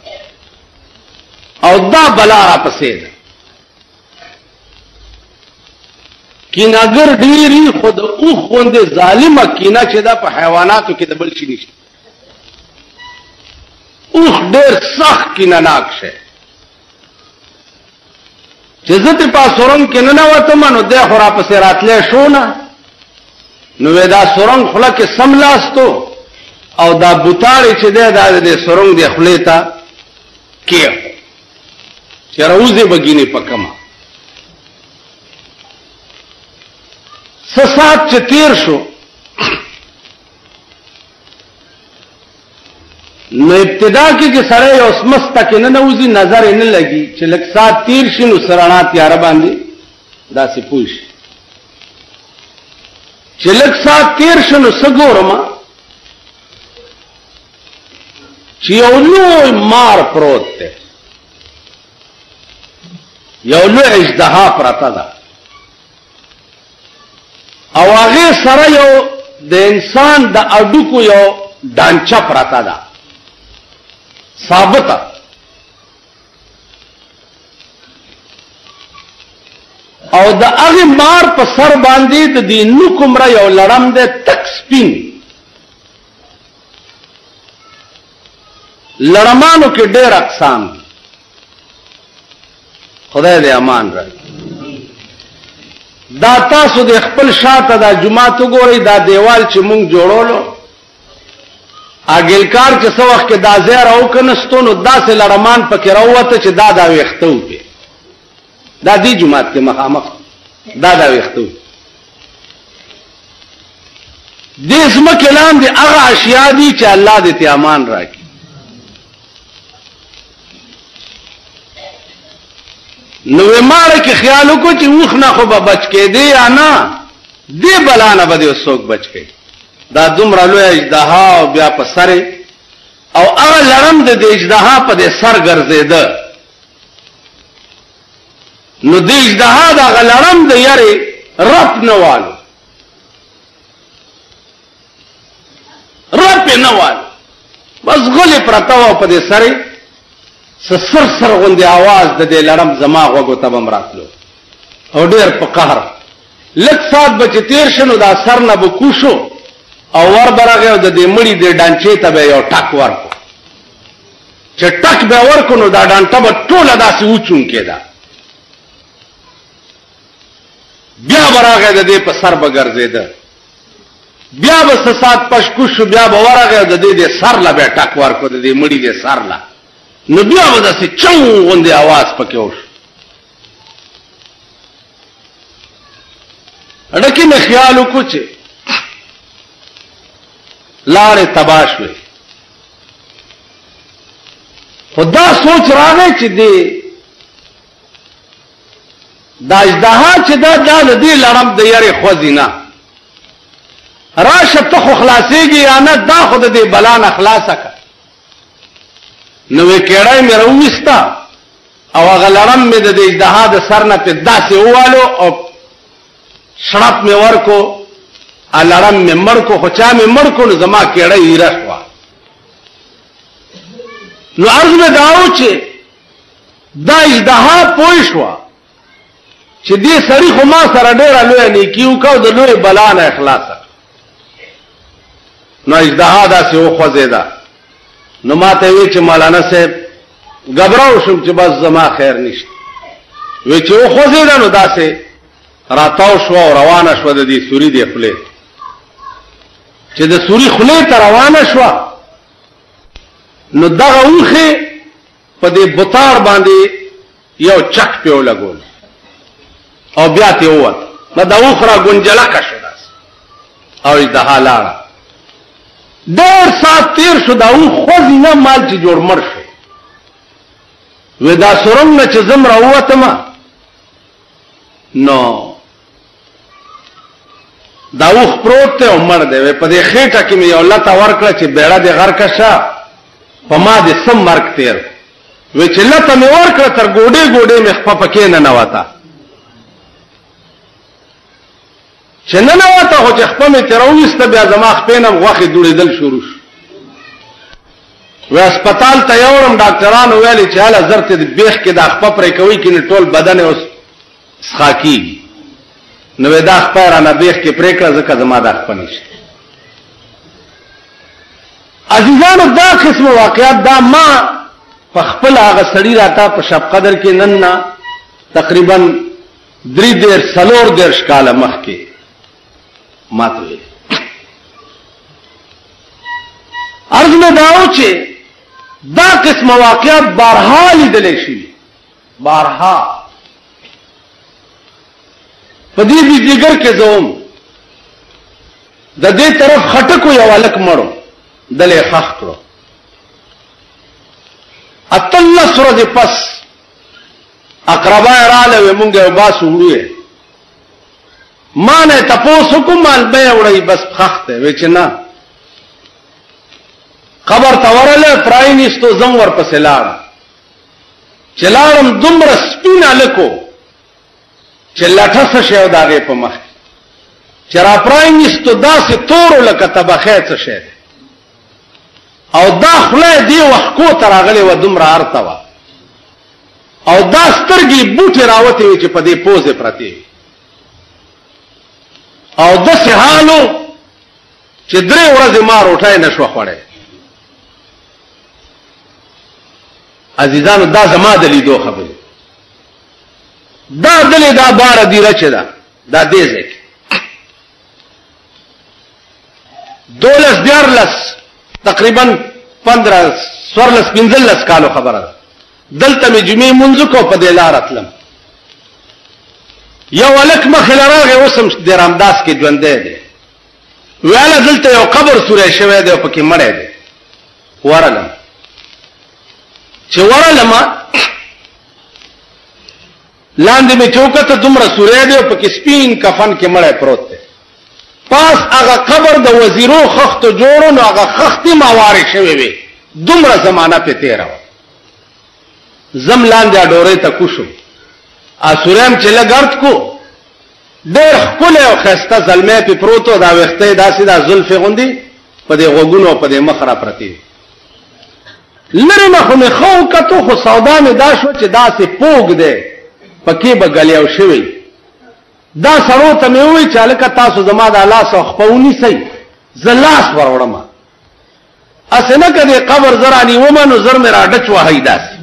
او دا بلا راپسې ده. کینه ګر ډېرې خو د اوښ غوندې ظالمه کینه چې دا په حیواناتو کې د بل شي نشته. اوښ ډېر سخت کینه ناک شی چې زه ترې په سرنګ کې ننوتم نو دی خو راپسې راتلی شو نه نو دا سرنګ خوله کې سم لاستو او دا بوتاړی چې دی دا د سرنګ د خولې ته کېښ چې روزې به ګینې په کمه. څه ساعت چې تیر شو نو ابتدا کې چې سړی یو سمسته کې نه نوځي نظر یې نه لګي چې لږ ساعت تیر شي نو څه رڼا تیاره باندې داسې پوه شي چې لږ ساعت تیر شو نو څه ګورم چې یو لوی مار پروت دی یو لوی اژدها پرته ده او هغې سره یو د انسان د اډوکو یو ډانچا پراته ده ثابته. او د هغه مار په سر باندې د دینو کومره یو لړم ده تک سپین لړمانو کې ډېر اقسام. خدای دې امان راکړي. دا تاسو د خپل شاته دا جماعت وګورئ، دا دیوال چې موږ جوړولو اګلکار چې څو وخت کې دا ځای راو کنستونو داسې لړمان پکې راوته چې دا دا ویختو کې دا دې جماعت کې مخامخ دا دا ویختو دې زمکه لاندې هغه اشیا دي چې الله دې ته امان راکړي. نو ماره کې خیال وکړو چې وخ نه خو به بچ کې دی یا نه دې بلا نه به وسوک بچ کې. دا دومره لوی اجدها او بیا په سر او هغه لړم د اجدها په دې سر ګرځېده. نو دې اجدها دا لړم د یاري رپ نه والو رپ نه والو بس غلي پرتاو په دې سر سر سر غوندې आवाज د دې لړم زما غوګو تبم راتلو او ډېر په قهر لک سات بچ تیر شنو دا سر نه بو کوشو او ور برغه د دې مړي د ډانچې ته به یو ټک ورکو چې ټک به ورکو نو دا ډانټه به ټوله داسې وچون کېده. بیا برغه د دې په سر بګرځېده بیا به سات پښ کوشو بیا به ورغه د دې د سر لا به ټک ورکو د دې مړي د سر لا نو بیا به داسې چون غوندې اواز پکې وشو. ډکې مې خیال وکړو چې لاړې تباه شوې خو دا سوچ راغی چې دې دا اژدها چې دا دا د دې لړم د یارې خوځي نه راشه ته خو خلاصېږي یا نه دا خو د دې بلا نه خلاصه کړه. نوې کېړای مې راوستا او غلرم مې د اجدها د سر نه په داسې اوالو او شرط مې ورکو الارم مې مرکو خو چا مې مرکو نو زما کېړای راخوا. نو عرض مې داو چې دا اجدها پوښوا چې دې سړي خو ما سره ډېر لوی نه کیو کو د لوی بلا نه اخلاص. نو اجدها داسې وخوځېده. نو ما ته وی چې مولانا صاحب غبراو شم چې بس زما خیر نشته وی چې و خو زیدا نو داسې راتاو شو او روانه شو د دې سوري دی خپل چې د سوري خلې ته روانه شو. نو دغه وخه په دې بوتار باندې یو چک پیو لګول او بیا ته ووت نو دا وخره ګنجلکه شو او د حالاله ډېر سات تیر شو دا و خوځي نه مال چې جوړ مړ شو. و دا سرنګ نه چې زم راوته ما نو دا و پروت ته عمر دی په دې خېټه کې مې یو لته ورکړه چې بیړه دې غر کشه په ما دې سم مرګ تیر و چې لته مې ورکړه تر ګوډې ګوډې مې خپه پکې نه نواته چې نه نواته خو چې خپه مې ترویسته بیا زما خپې نه غوښې دوړېدل شروع شو. وی هسپتال ته یوړم ډاکټرانو ویلې چې هله زر ته د بیخ کې دا خپه پرې کوي کنه ټول بدن یې اوس سخا کېږي. نو وی دا خپه یې رانه بیخ کې پرې کړه ځکه زما دا خپه نشته. عزیزانو دا قسمه واقعات دا ما په خپل هغه سړي راته په شب قدر کې نن نه تقریبا درې دېرش څلور دېرش کاله مخکې ماتوي. عرض مې داو چې دا قسم واقعات بارها لیدل شي بارها په دې بيجګر کې زوم د دې طرف خټکو یو الک مړو دلې خخ کړو اتل سره دې پس اقربا رااله مونږه وباسو وړوې ما نه تاسو کوم مال به وړي بس خخته وچنا قبر ته ورله پراینستو زمور پسې لاړ چلاړم دومره سپینه لکو چې لټه څه شی داغه په مخ چې را پرانیستو داسې تورو لکه تبخی څه شی دی او دا خوله دې وحکو ته راغلې وه دومره ارته وه او دا سترګې بوټې راوتې وې چې په دې پوزې پرتې وې او داسې حال و چې درې ورځې ما روټۍ نه شوه خوړی. عزیزانو دا زما د لیدو خبرې دا دلې دا باره دیره چې ده دا دې ځای کې دولس دیارلس تقریبا پندره څوارلس پنځلس کالو خبره ده. دلته مې جمعې منځو کو په دې لاره تلم یو هلک مخې له راغی اوس هم د رامداس کې ژوندی دی ویاله دلته یو قبر سوری شوی دی او پکې مړی دی. ورغلم چې ورغلم لاندې مې چې وکته دومره سوری دی او پکې سپین کفن کې مړی پروت دی. پاس هغه قبر د وزیرو خښتو جوړو نو هغه خښتې موارې شوې وې دومره زمانه پې تېره وه. زم لاندې ډورې ته کوشم اسوری م چې لږ ارد کو ډېر ښکلی او ښایسته زلمی پې پروت و دا ویښته یې داسې دا زلفې غوندې په دې غوږونو او په دې مخ را پرتې وې. لرې نه خو مې ښه وکتو خو سودا مې دا شوه چې داسې پوږ دی پکې به ګلیو شوی. دا سړو ته مې وویل چې هلکه تاسو زما دا لاس او خپه ونیسئ زه لاس ور وړمه هسې نه که دې قبر زه را نیومه نو زر مې را ډچ وهئ. داسې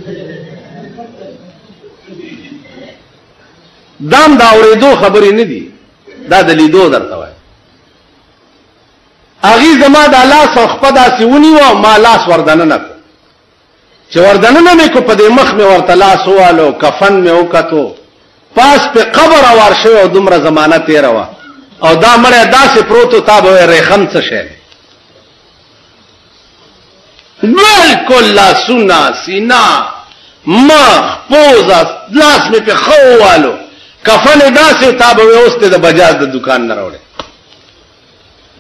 دا هم د اورېدو خبرې نه دي دا د لیدو درته وایم. هغې زما دا لاس او خپه داسې ونیوه او ما لاس ور دننه کړو چې ور دننه مې کړو په دې مخ مې ورته لاس ووهلو کفن مې وکتو پاس په قبر اوار شوی او دومره زمانه تیره وه او دا مړی داسې پروت و تا به وایې ریخم څه شی دی بلکل لاسونه سینه مخ پوزه لاس مې پې ښه ووهلو کفن یې داسې تا به وایې اوس دې د بجاز د دوکان نه راوړی.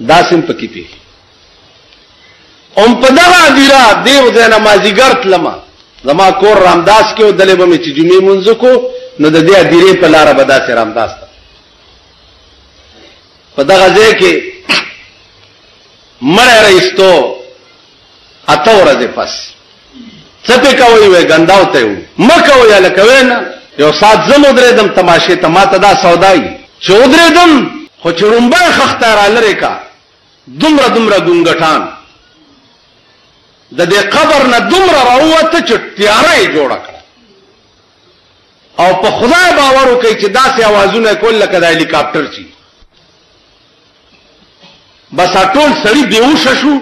داسې هم پکې پېښي هم په دغه هدیره دې ځای نه مازدیګر تلمه زما کور رامداس کې و دلې به مې چې جمعې لمونځ کو نو د دې هدیرې په لاره به داسې رامداس ته په دغه ځای کې مړی را ایستو اته ورځې پس څه پې کوئ وی ګنداو ته یې ووایي مه کوئ هلکه وی نه یو ساعت زه م ودرېدم تماشې ته ما ته دا سودا وي چې ودرېدم خو چې ړومبی خښته یې را لرې کا دومره دومره ګونګټان د دې قبر نه دومره راووته چې تیاره یې جوړه کړه او په خدای باور وکړئ چې داسې اوازونه یې کول لکه د هلیکاپټر چې بس ټول سړي بېهوشه شو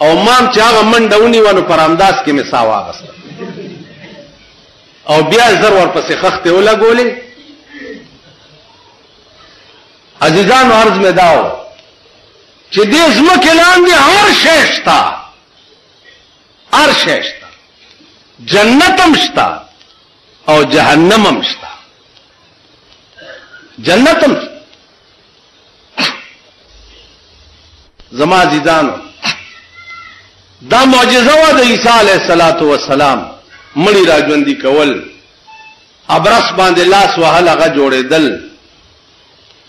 او ما هم چې هغه منډه ونیوه نو په رامداس کې مې سا واغسته او بیا یې زر ورپسې خښتې ولګولې. عزیزانو عرض مې دا و چې دې ځمکې لاندې هر شی شته هر شی شته جنت هم شته او جهنم هم شته جنت هم شته. زما عزیزانو دا معجزه وه د عیسی علیه الصلاة والسلام مړي را ژوندي کول ابرس باندې لاس وهل هغه جوړېدل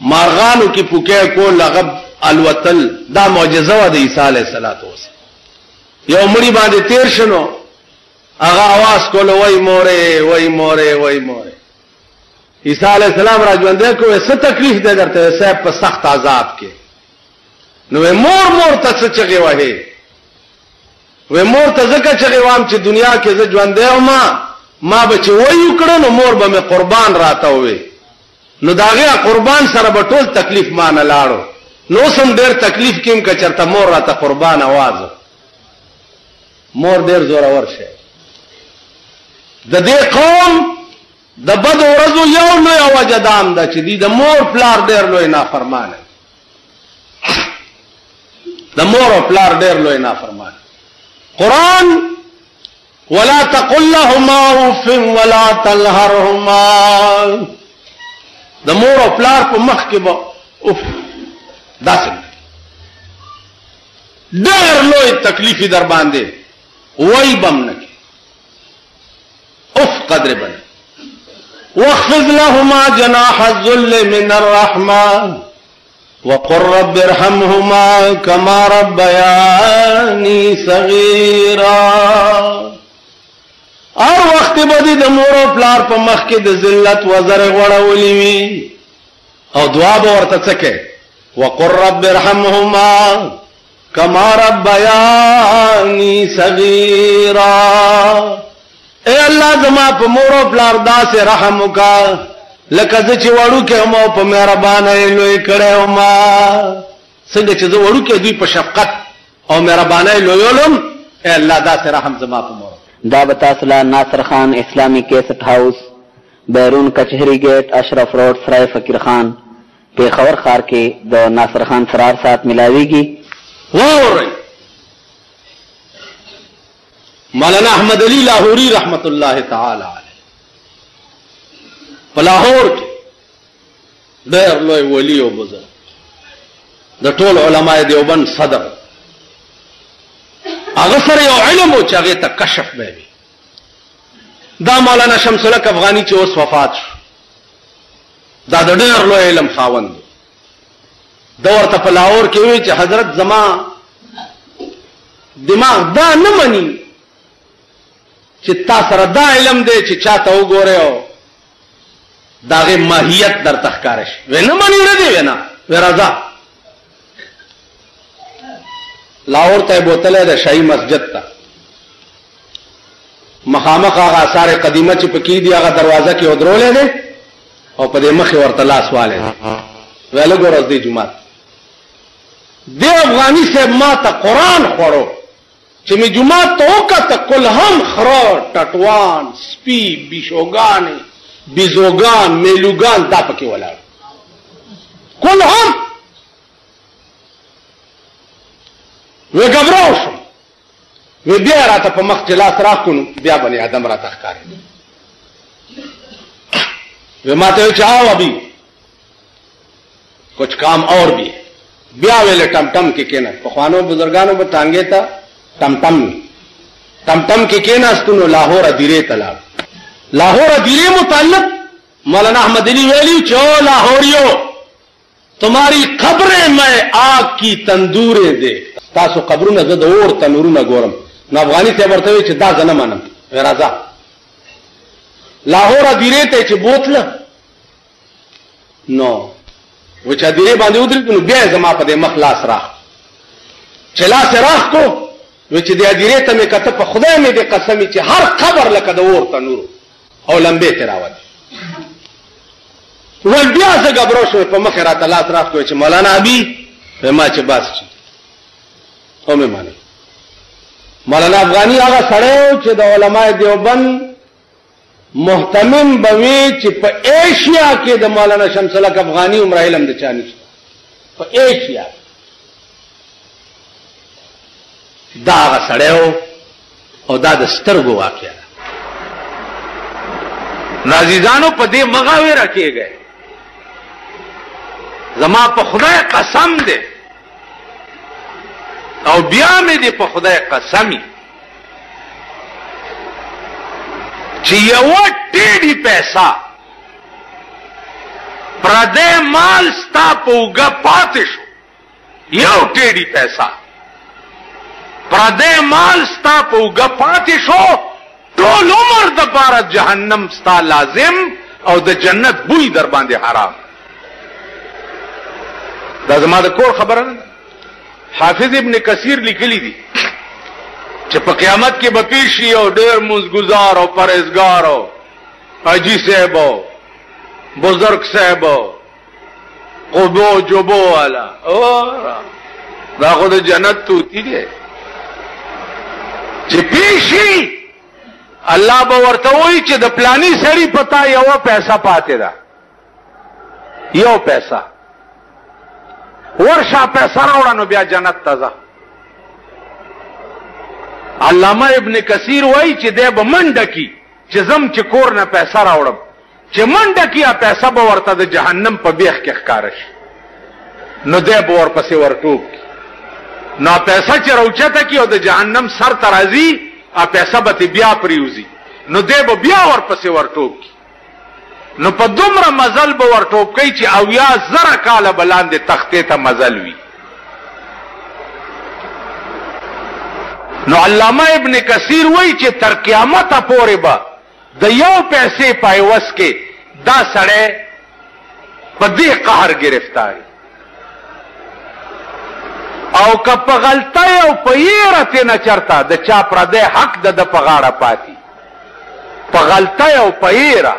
مارغانو کې پوکې کول هغه الوتل دا معجزه وه د عیسی علیه الصلاة والسلام. یو مړي باندې تیر شنو هغه آواز کولو وای مورې وای مورې وای مورې. عیسی علیه السلام را ژوندی کو وایي څه تکلیف دی درته وایي صاحب په سخت عذاب کې نو وایي مور مور ته څه چغې وهې وایي مور ته ځکه چغې وهم چې دنیا کې زه ژوندی یم ما به چې ویو کړه نو مور به مې قربان راته ووې نو د هغې قربان سره به ټول تکلیف ما نه لاړو نو اوس هم ډېر تکلیف کې یم که چېرته مور راته قربان اواز مور ډېر زورور شی. د دې قوم د بد ورځو یو لوی وجه دام ده چې دوی د مور پلار ډېر لوی نافرمانه د مور او پلار ډېر لوی نافرمانه. قرآن ولا تقل لهما اف ولا تنهرهما د مور او پلار په مخ کې به اف داسې ډېر لوی تکلیف یې در باندې وایي به هم نه کوي اف قدر بن واخفض لهما جناح الذل من الرحمه وَقُلْ رَبِّ ارْحَمْهُمَا كَمَا رَبَّيَانِي صَغِيرًا. اور وقت بدی د مور او پلار په مخ کې د ذلت وزر غړولې وي او دعا به ورته څکه وقر رب ارحمهما كما ربياني صغيرا. اے الله زما په مور او پلار داسې رحم وکړه لکه زه چې وړو کې هم په مهربانه یې لوی کړو ما څنګه چې زه وړو کې دوی په شفقت او مهربانه یې لویولم. اے الله داسې رحم زما په مور. दावता सला नासर खान इस्लामी cassette house बैरून कचहरी gate Ashraf रोड सराय फकीर खान पेखबर खार के दो नासर खान फरार साथ मिलावेगी मौलाना अहमद अली लाहौरी रहमतुल्लाह ताला अलैह लाहौर के देर लोय वली ओ बुजुर्ग द टोल उलमाए देवबंद सदर هغه سره یو علم او چاغه ته کشف به دا مولانا شمس الحق افغانی چې اوس وفات شو دا د ډېر لوی علم خاوند دا ورته په لاهور کې وی چې حضرت زما دماغ دا نه مني چې تا سره دا علم دی چې چاته وګوره او داغه ماهیت درته ښکار شي و نه مني نه دی نه ورځه लाहौर तय बोतल है शाही मस्जिद तक मखामख आगा सारे कदीमा चिपकी दिया दरवाजा की उधरो ले दे और पदेमख और तलाश वाले वेलो गोरज दी जुमात दे अफगानी से माता कुरान पढ़ो चिमी जुमा तो का तक कुलहम खरो टटवान स्पी बिशोगाने बिजोगान मेलुगान दापके वाला कुलहम وی گبراو شم وی بیا را تا پا مخ جلاس راک کنو بیا بنی آدم را تخکاری وی ما تاوی چه آو ابھی کچھ کام اور بھی بیا ویلے ٹم ٹم کی کینا پخوانو بزرگانو بتانگے تا ٹم ٹم ٹم ٹم کی کینا استنو لاہور ادیرے تلاب لاہور ادیرے متعلق مولانا احمد علی ویلیو چو لاہوریو تمہاری قبریں میں آگ کی تندوریں دیکھ تاسو قبرونه زه د اور تنورونه ګورم نو افغاني ته ورته وی چې دا زه نه منم راځه لاهور دیرې ته چې بوتله نو و چې دیرې باندې ودرېد نو بیا زما په دې مخ لاس راخ چې لاس راخ کو و چې دې دیرې ته مې کته په خدای مې دې قسم چې هر قبر لکه د اور تنور او لمبې ته راوځي ول بیا زه ګبرو شو په مخ راته لاس راخ کو چې مولانا ابي ما چې باس چې اومه معنی مولانا افغانی هغه سره چې د علماء دیوبند مهتمم بوي چې په ایشیا کې د مولانا شمس الحق افغانی عمر علم د چاني په ایشیا دا سره او دا د سترګو واقعا نازیدانو په دې مغاوره راکېږي زما په خدای قسم دې او بیا مې دې په خدای قسمي چې یو ټیډي پیسې پردې مال ستا پوګه پاتې شو یو ټیډي پیسې پردې مال ستا پوګه پاتې شو ټول عمر د بار جهنم ستا لازم او د جنت بوی در باندې حرام. دا زما د کور خبره نه حافظ ابن کثیر لکلی دی چې په قیامت کې بکیشی او ډېر مزګزار او پرهیزګار او حاجی صاحب او بزرگ صاحب او قبو جبو والا دا خو د جنت توتی دی چې پیشي الله به ورته وایي چې د پلاني سړي پتا یو پیسه پاتې ده یو پیسه ورشا پیسہ راوړنو بیا جنت تازه. علامه ابن کثیر وای چې دی به منډه کی چې زم چې کور نه پیسہ راوړم چې منډه کیه پیسہ به ورته د جهنم په بیخ کې ښکار شي نو دی به ورپسې ورټوب نو پیسہ چې راوچته کی او د جهنم سر ته راځي ا پیسہ به بیا پریوزي نو دی به بیا ورپسې ورټوب نو په دومره مزل به ورټوب کوي چې اویا زره کاله به لاندې تختې ته مزل وي. نو علامه ابن کثیر وایي چې تر قیامت پورې به د یو پیسې په عوض کې دا سړی په دې قهر گرفتار او که په غلطۍ او په یرته نه چرته د چا پردی حق د د په غاړه پاتې، په غلطۍ او په یره.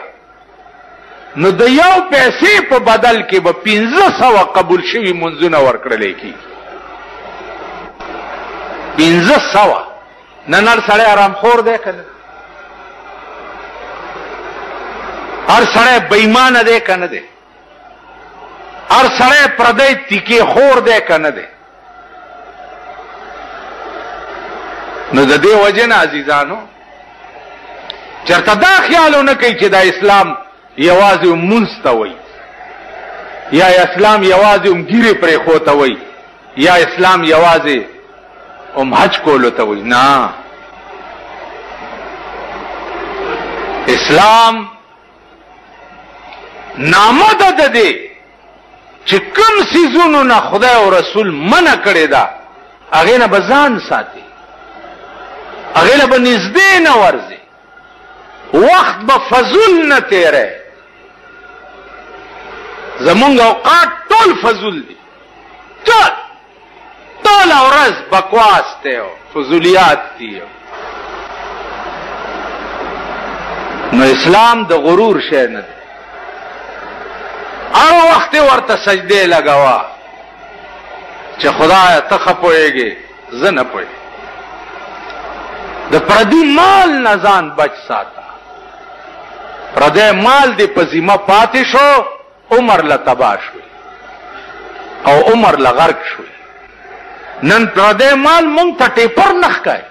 نو د یو پیسې په بدل کې به پنځه سوه قبول شوي منځونه ورکړلی کېږي، پنځه سوه. نن هر سړی آرام خور دی که نه، هر سړی بېمانه دی که نه دی، هر سړی پردی تیکې خور دی که نه دی. نو د دې وجه نه عزیزانو چرته دا خیال ونه کوي چې دا اسلام یوازې منځ ته وایي، یا اسلام یوازې هم ګیرې پرېښو ته وایي، یا اسلام یوازې هم حج کولو ته وایي. نه، اسلام نامه ده د دې چې کوم څیزونو نه خدای او رسول منع کړې ده هغې نه به ځان ساتي، هغې نه به نږدې نه ورځي، وخت به فضول نه تیره. زمونږ اوقات ټول فضول دي، ټول ټوله ورځ بکواس دی او فضولیات دي. نو اسلام د غرور شی نه دی. هر وخت ورته سجدې لګوه چې خدایه ته ښه پوهېږې زه نه پوهېږم. د پردي مال نه ځان بچ ساته، پردی مال دی په ذمه پاتې شو، عمر له تباه شوی او عمر له غرق شوی. نن پردی مال مونږ ته ټیپر نه ښکاري،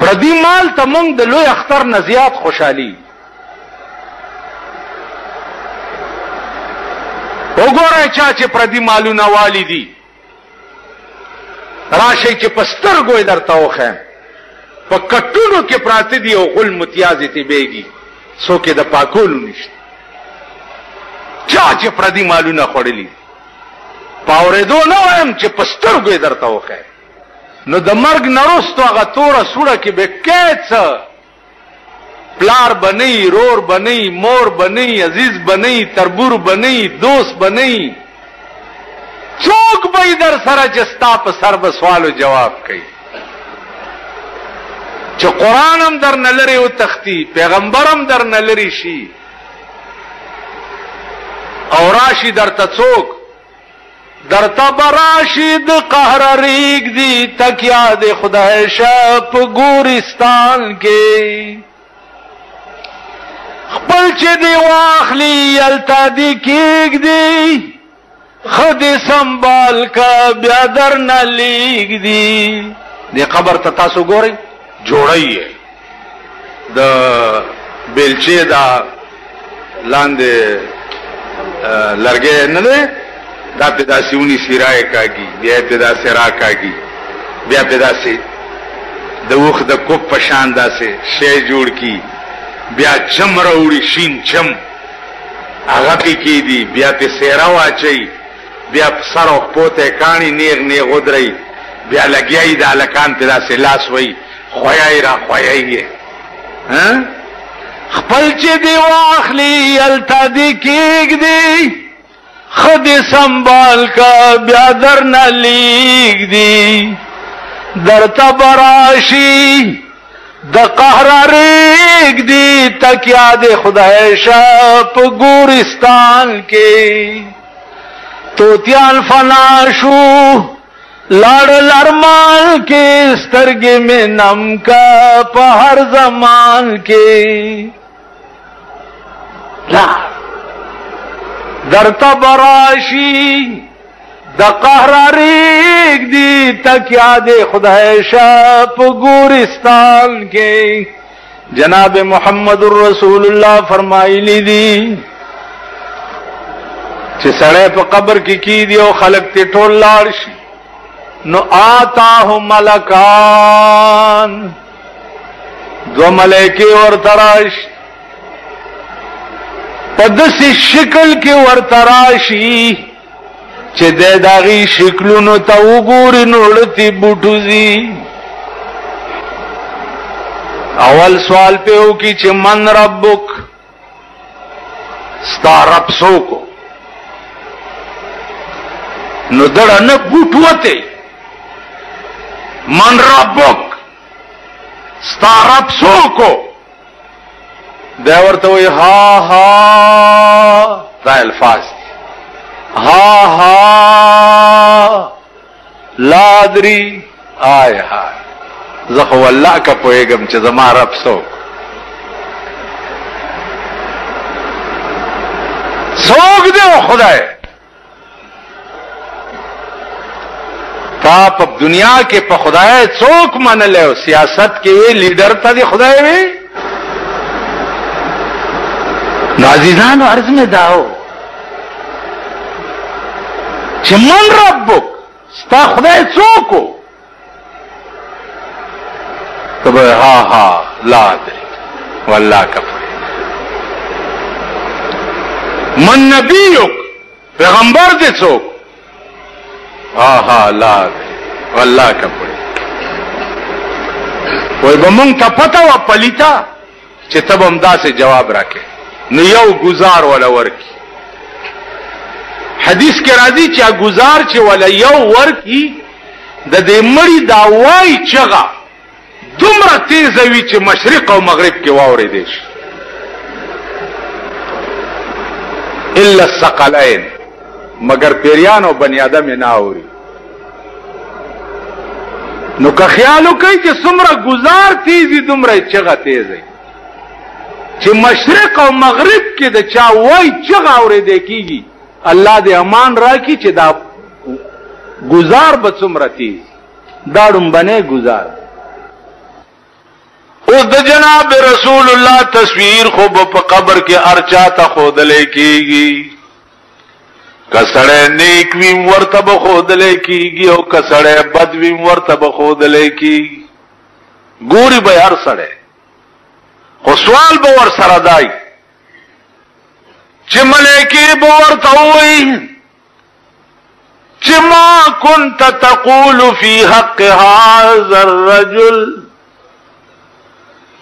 پردی مال ته مونږ د لوی اختر نه زیات خوشحالي. وګورئ چا چې پردي مالونه والی دي، راشئ چې په سترګو یې درته وښیم، په کټونو کې پراته دي او غل متیازې تېبېږي، څوک یې د پاکولو نشته. چا چې پردي مالونه خوړلي، په اورېدو نه وایم چې په سترګو یې درته وښیم. نو د مرګ نه وروستو هغه توره سوړه کې به کې څه پلار به نه وي، رور به نه وي، مور به نه وي، عزیز به نه وي، تربور به نه وي، دوست به نه وي. څوک به یې در سره چې ستا په سر به سوالو جواب کوي، چې قرآن هم در نه لرې وتښتي، پیغمبر هم در نه لرې شي، او راشي درته څوک، درته به راشي د قهره رېږدي تکیه د خدای شه په ګورستان کې، خپل چې دې واخلي هلته دې کېږدي، ښه دې سنبال که بیا در نه لېږدي. دې قبر ته تاسو ګورئ، جوړی د بیلچې دا لاندې لرګی نه دی، دا پې داسې ونیسي را یې کاږي، بیا یې پې داسې را کاږي، بیا پې داسې د اوښ د کوپ په شان داسې شی جوړ کړي، بیا چم را وړي، شین چم هغه پې کېږدي، بیا پې سیره واچوي، بیا سر او پښو ته یې کاڼي نیغ نیغ ودرئ، بیا لګیا یي د هلکان پې داسې لاس وهي، خویای را خویای خپل چې دی واخلي هلته دې کېږدي، ښه دې سنبال که بیا در نه لېږدي، درته به راشي د قهره رېږدي تکیه د خدای شه په ګورستان کې، طوطیان فنا شو لاړل ارمان کې، سترګې مې نم کا په هر زمان کې، لا درته به راشي د قهره رېږدي تکیه د خدای شه په ګورستان کې. جناب محمد رسول الله فرمایلی دي چې سړی په قبر کې کېږدي او خلک ترې ټول لاړ شي، نو آتاهم ملکان دو ملیکی اور تراشت پدس شکل کی ور تراشی چه ده داغی شکلونو تا وګوري نوړتی بوټوزی. اول سوال په و کی چې من ربک، ستا رب سوکو، نو دړه نه بوټوته من ربک ستا رب سوکو. ده ورته وی ها ها، دا الفاظ ها ها لادری آی ها، زخو والله که پویگم چه زما رب سوک. سوک دیو خدای تا پا دنیا کے پا خدای سوک من لیو، سیاست کے لیڈر تا دی خدای وی. عزیزانو عرض میں داو چه من ربک ستا خدای چوکو، تب ها ها لا ادری واللہ کفر. من نبیک، پیغمبر دے چوک، ها ها لا ادری واللہ کفر. وی بمونگ تا پتا و پلیتا چه تب ہم دا سے جواب راکے، نو یو گزار ولا ورکی. حدیث کې راځي چې گزار چې ولا یو ورکی د دې مړی دا وای چغه دومره تیز وی چې مشرق او مغرب کې واورې دي الا الثقلین، مگر پیریان او بنی آدم نه اوري. نو که خیال وکړي چې څومره گزار تیزي دومره چغه تیزي چې مشرق او مغرب کې د چا وای چغه اورېدې کیږي. الله دې امان راکړي چې دا گزار به څومره تیز دا ډمبنه گزار. اوس د جناب رسول الله تصویر خو په قبر کې ارچا ته خودلې کیږي، کسړې نیک ویم ورته به خودلې کیږي او کسړې بد ویم ورته به خودلې کیږي. ګوري به هر سړې، خو سوال به ور سره دای چې ملائکه به ورته وایي چې ما كنت تقول في حق هذا الرجل،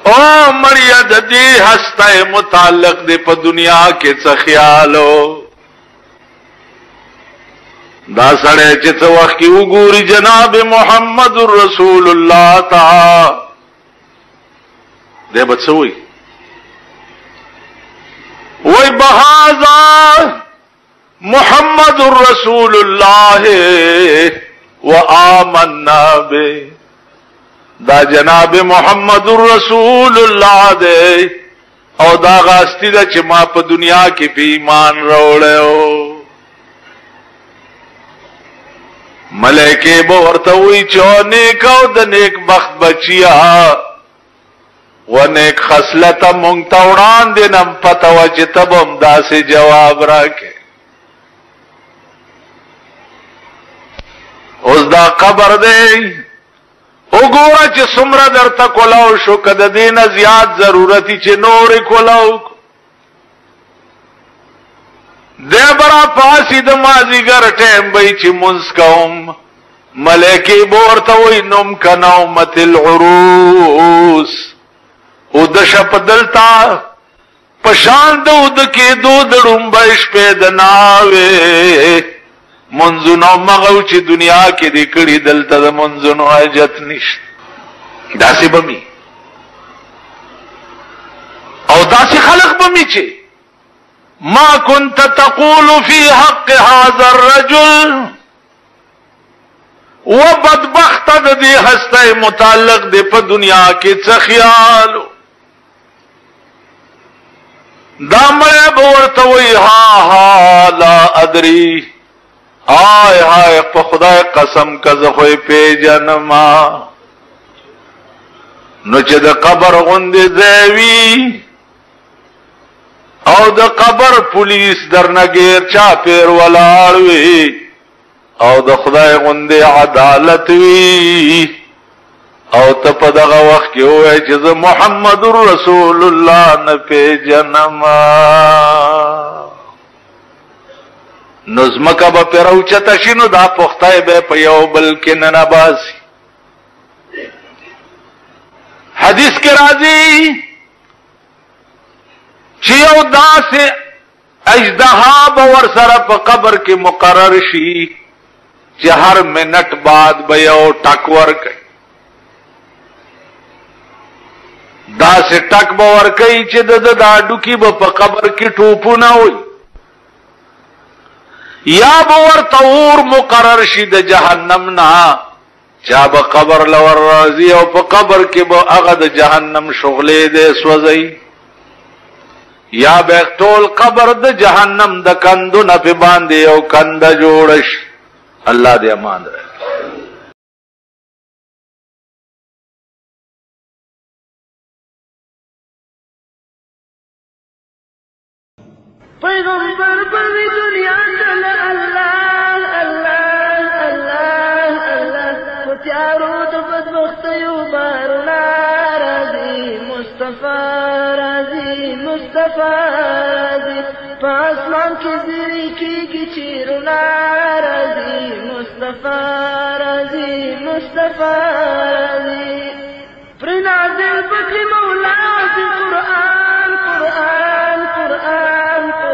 او مرید دې هسته متعلق دې په دنیا کې څه خیالو. دا سره چې څه وخت کې وګوري جناب محمد رسول الله تعالی دے بچ سوئی وی بہذا محمد الرسول اللہ وآمنا بے، دا جناب محمد الرسول اللہ دے او دا غاستی دا چھ ما پا دنیا کی پی ایمان روڑے ہو. ملیکی بورتوی چونے کا دنیک بخت بچیا و نیک خصلتا مونگتا اڑان دینم پتا و جتب ام دا سے جواب راکے. اوز دا قبر دے او گورا چه سمرا در تا کولاو شو کد دین زیاد ضرورتی چه نوری کولاو دے برا پاسی دا مازیگر ٹیم بی چه منس کاؤم. ملیکی بورتا وی نم کنومت العروس، او د شپدلتا پشان د ود کې دو دړم بش پد ناوې منځونو مغو چې دنیا کې د کړي دلته د منځونو حاجت نشته. داسې بمي او داسې خلق بمي چې ما كنت تقول في حق هذا الرجل، و بدبخت د دې هسته متعلق د په دنیا کې څه خیالو. دا مړی به ورته وایي ها ها لا ادري آی های، په خدای قسم که زه خو یې پیژنما. نو چې د قبر غوندې ځای وي او د قبر پولیس درنه ګیر چاپیر ولاړ وي او د خدای غوندې عدالت وي او ته په دغه وخت کې وای چې زه محمد رسول الله نه پیژنم، نو ځمکه به پرې راوچته شي، نو دا پوښتنه به په یو بل کې نه نباسي. حدیث کې راځي چې یو داسې اژدها به ورسره په قبر کې مقرر شي چې هر منټ بعد به یو ټک ورکړي. دا سه ټک به ورکړي چې د داډو کې به په قبر کې ټوپو نه وي، یا به ورته اور مقرر شي د جهنم نه، چا به قبر لور راځي او په قبر کې به هغه د جهنم شغلې دې سوځي، یا به ټول قبر د جهنم د کندو نه په باندې او کند جوړ شي. الله دې امان درکړي. پیغمبر پر بھی دنیا چل اللہ اللہ اللہ اللہ کو تیارو تو بدبخت یو بارونا راضی مصطفی راضی مصطفی راضی پاسمان کی زیری کی کی چیرونا راضی مصطفی راضی مصطفی راضی پر نازل پکلی مولا سے قرآن قرآن قرآن قرآن.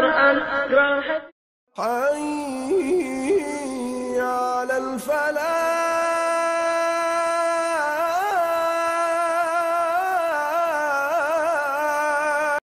I